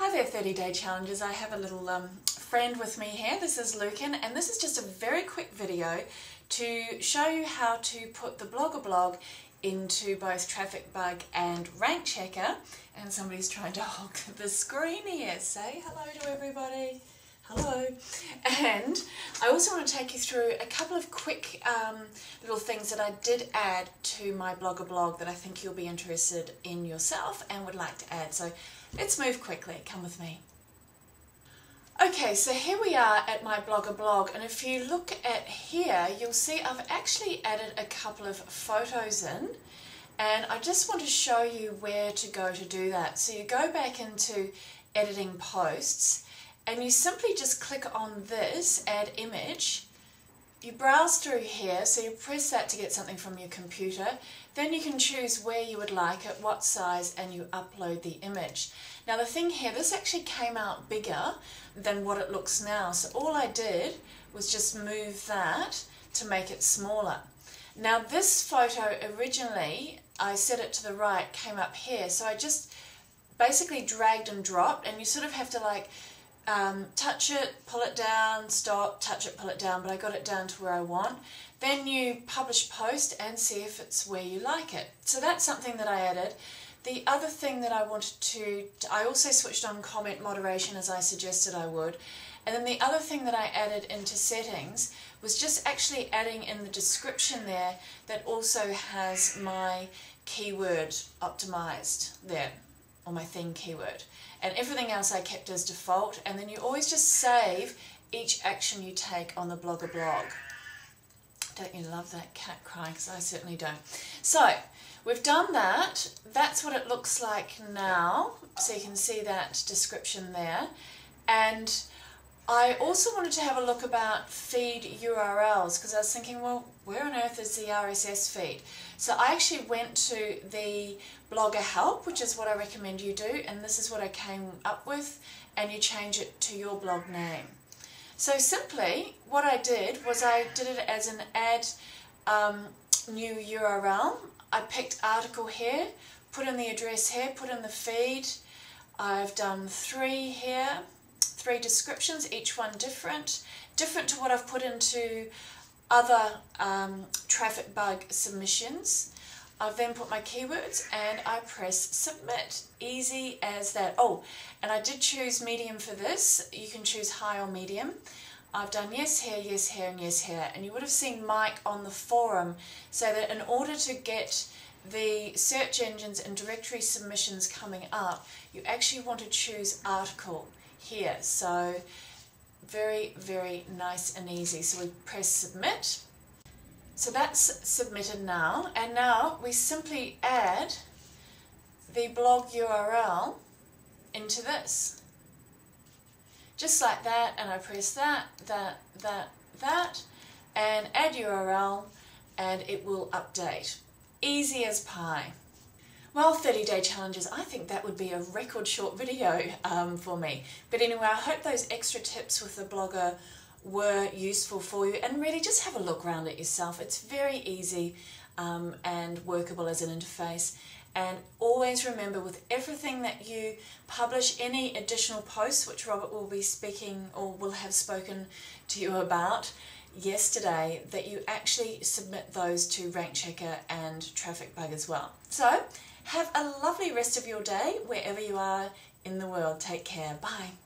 Hi there 30-day challengers, I have a little friend with me here. This is Lucan and this is just a very quick video to show you how to put the Blogger blog into both Traffic Bug and Rank Checker. And somebody's trying to hog the screen here. Say hello to everybody. Hello. And I also want to take you through a couple of quick little things that I did add to my Blogger blog that I think you'll be interested in yourself and would like to add. So let's move quickly. Come with me. Okay, so here we are at my Blogger blog, and if you look at here, you'll see I've actually added a couple of photos in, and I just want to show you where to go to do that. So you go back into editing posts, and you simply just click on this, add image. You browse through here, so you press that to get something from your computer. Then you can choose where you would like it, what size, and you upload the image. Now the thing here, this actually came out bigger than what it looks now. So all I did was just move that to make it smaller. Now this photo originally, I set it to the right, came up here. So I just basically dragged and dropped, and you sort of have to like touch it, pull it down, stop, touch it, pull it down, but I got it down to where I want. Then you publish post and see if it's where you like it. So that's something that I added. The other thing that I wanted to, I also switched on comment moderation as I suggested I would. And then the other thing that I added into settings was just actually adding in the description there that also has my keyword optimized there, or my theme keyword. And everything else I kept as default, and then you always just save each action you take on the Blogger blog. Don't you love that cat crying? Because I certainly don't. So we've done that. That's what it looks like now. So you can see that description there. And I also wanted to have a look about feed URLs, because I was thinking, well, where on earth is the RSS feed? So I actually went to the Blogger help, which is what I recommend you do, and this is what I came up with, and you change it to your blog name. So simply, what I did was I did it as an add new URL. I picked article here, put in the address here, put in the feed. I've done three here. Three descriptions, each one different to what I've put into other Traffic Bug submissions. I've then put my keywords and I press submit. Easy as that. Oh, and I did choose medium for this. You can choose high or medium. I've done yes here, and yes here. And you would have seen Mike on the forum say that in order to get the search engines and directory submissions coming up, you actually want to choose article here. So very, very nice and easy. So we press submit. So that's submitted now. And now we simply add the blog URL into this. Just like that, and I press that, that, and add URL, and it will update. Easy as pie. Well, 30-day challenges, I think that would be a record short video for me. But anyway, I hope those extra tips with the Blogger were useful for you, and really just have a look around at yourself. It's very easy and workable as an interface. And always remember, with everything that you publish, any additional posts, which Robert will be speaking or will have spoken to you about yesterday, that you actually submit those to Rank Checker and Traffic Bug as well. So have a lovely rest of your day wherever you are in the world. Take care. Bye.